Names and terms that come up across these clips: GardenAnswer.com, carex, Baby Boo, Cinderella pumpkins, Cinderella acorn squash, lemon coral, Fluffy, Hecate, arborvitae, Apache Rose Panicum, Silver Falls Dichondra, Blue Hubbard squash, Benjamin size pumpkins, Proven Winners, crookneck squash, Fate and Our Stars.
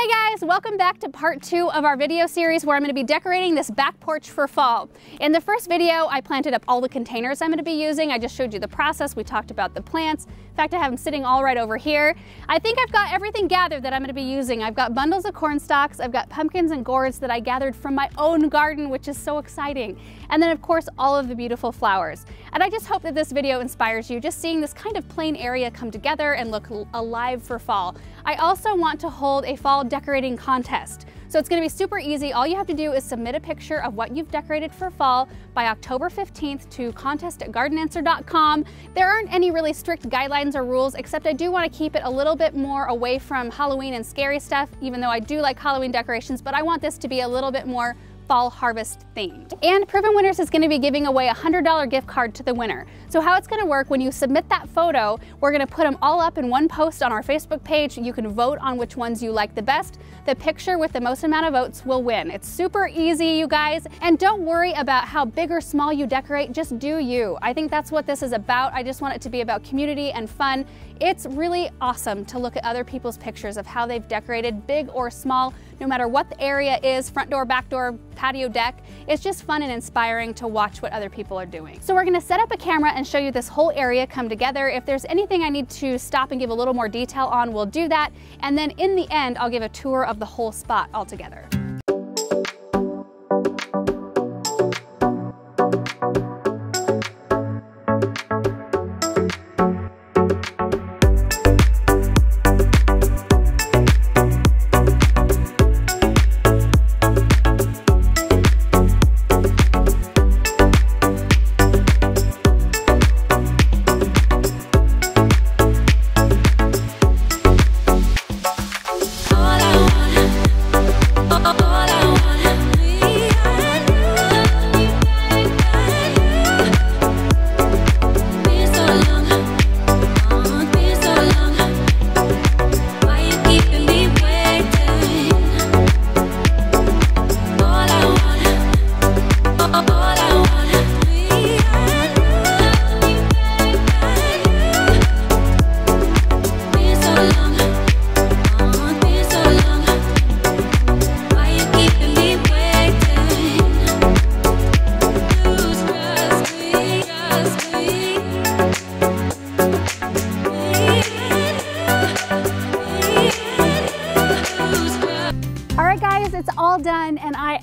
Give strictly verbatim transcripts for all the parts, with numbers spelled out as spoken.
Hey guys, welcome back to part two of our video series where I'm going to be decorating this back porch for fall. In the first video, I planted up all the containers I'm going to be using. I just showed you the process. We talked about the plants. In fact, I have them sitting all right over here. I think I've got everything gathered that I'm going to be using. I've got bundles of corn stalks. I've got pumpkins and gourds that I gathered from my own garden, which is so exciting. And then of course, all of the beautiful flowers. And I just hope that this video inspires you, just seeing this kind of plain area come together and look alive for fall. I also want to hold a fall decorating contest. So it's going to be super easy. All you have to do is submit a picture of what you've decorated for fall by October fifteenth to contest at garden answer dot com. There aren't any really strict guidelines or rules, except I do want to keep it a little bit more away from Halloween and scary stuff, even though I do like Halloween decorations, but I want this to be a little bit more fall harvest themed. And Proven Winners is going to be giving away a one hundred dollar gift card to the winner. So how it's going to work, when you submit that photo, we're going to put them all up in one post on our Facebook page. You can vote on which ones you like the best. The picture with the most amount of votes will win. It's super easy, you guys. And don't worry about how big or small you decorate, just do you. I think that's what this is about. I just want it to be about community and fun. It's really awesome to look at other people's pictures of how they've decorated, big or small, no matter what the area is, front door, back door, patio deck. It's just fun and inspiring to watch what other people are doing. So we're gonna set up a camera and show you this whole area come together. If there's anything I need to stop and give a little more detail on, we'll do that. And then in the end, I'll give a tour of the whole spot altogether.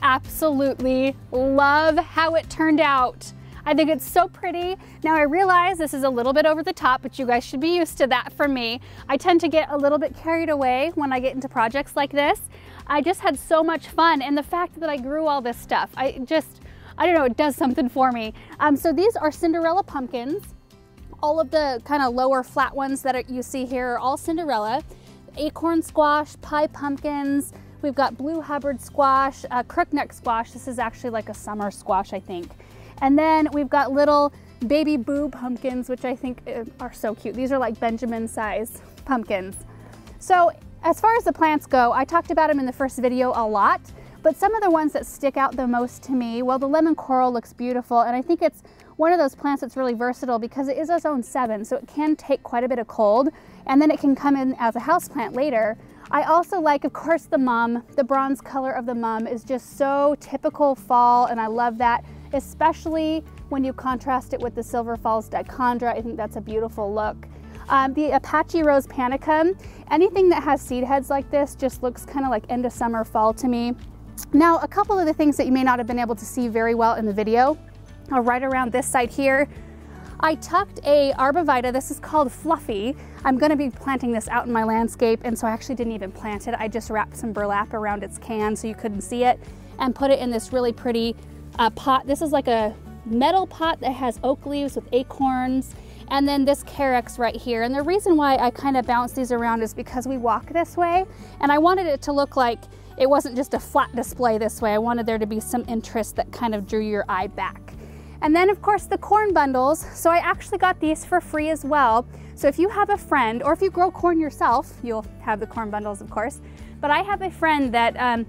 Absolutely love how it turned out. I think it's so pretty. Now I realize this is a little bit over the top, but you guys should be used to that from me. I tend to get a little bit carried away when I get into projects like this. I just had so much fun, and the fact that I grew all this stuff, I just, I don't know, it does something for me. Um, so these are Cinderella pumpkins. All of the kind of lower flat ones that are, you see here are all Cinderella. Acorn squash, pie pumpkins, we've got Blue Hubbard squash, uh, crookneck squash. This is actually like a summer squash, I think. And then we've got little Baby Boo pumpkins, which I think are so cute. These are like Benjamin size pumpkins. So as far as the plants go, I talked about them in the first video a lot, but some of the ones that stick out the most to me, well, the lemon coral looks beautiful. And I think it's one of those plants that's really versatile because it is a zone seven, so it can take quite a bit of cold, and then it can come in as a houseplant later. I also like, of course, the mum. The bronze color of the mum is just so typical fall, and I love that, especially when you contrast it with the Silver Falls Dichondra. I think that's a beautiful look. Um, the Apache Rose Panicum, anything that has seed heads like this just looks kind of like end of summer, fall to me. Now, a couple of the things that you may not have been able to see very well in the video are right around this side here. I tucked a arborvitae. This is called Fluffy. I'm going to be planting this out in my landscape, and so I actually didn't even plant it. I just wrapped some burlap around its can so you couldn't see it and put it in this really pretty uh, pot. This is like a metal pot that has oak leaves with acorns, and then this carex right here. And the reason why I kind of bounce these around is because we walk this way, and I wanted it to look like it wasn't just a flat display this way. I wanted there to be some interest that kind of drew your eye back. And then of course the corn bundles. So I actually got these for free as well. So if you have a friend, or if you grow corn yourself, you'll have the corn bundles, of course. But I have a friend that um,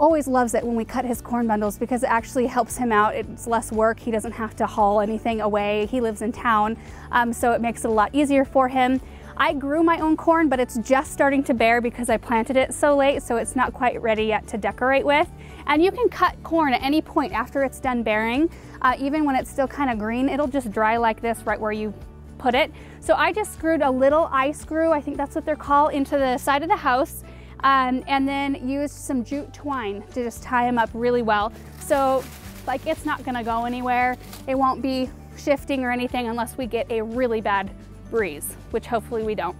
always loves it when we cut his corn bundles because it actually helps him out. It's less work. He doesn't have to haul anything away. He lives in town, um, so it makes it a lot easier for him. I grew my own corn, but it's just starting to bear because I planted it so late, so it's not quite ready yet to decorate with. And you can cut corn at any point after it's done bearing. Uh, even when it's still kind of green, it'll just dry like this right where you put it. So I just screwed a little eye screw, I think that's what they're called, into the side of the house, um, and then used some jute twine to just tie them up really well. So like it's not gonna go anywhere. It won't be shifting or anything unless we get a really bad breeze, which hopefully we don't.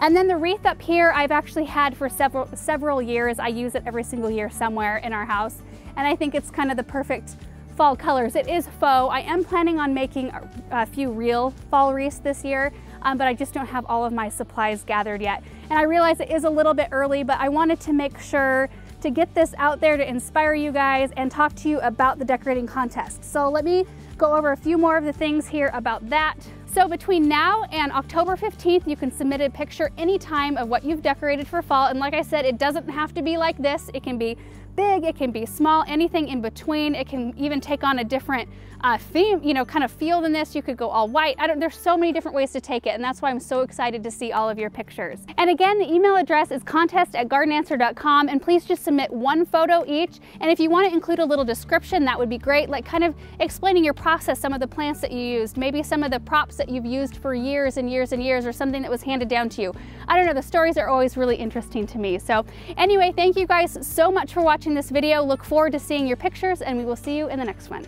And then the wreath up here I've actually had for several several years. I use it every single year somewhere in our house, and I think it's kind of the perfect fall colors. It is faux. I am planning on making a, a few real fall wreaths this year, um, but I just don't have all of my supplies gathered yet. And I realize it is a little bit early, but I wanted to make sure to get this out there to inspire you guys and talk to you about the decorating contest. So let me go over a few more of the things here about that. So between now and October fifteenth, you can submit a picture anytime of what you've decorated for fall. And like I said, it doesn't have to be like this. It can be big, it can be small, anything in between. It can even take on a different uh, theme, you know, kind of feel than this. You could go all white. I don't, there's so many different ways to take it, and that's why I'm so excited to see all of your pictures. And again, the email address is contest at garden answer dot com, and please just submit one photo each. And if you want to include a little description, that would be great, like kind of explaining your process, some of the plants that you used, maybe some of the props that you've used for years and years and years, or something that was handed down to you. I don't know, the stories are always really interesting to me. So anyway, thank you guys so much for watching this video. Look forward to seeing your pictures, and we will see you in the next one.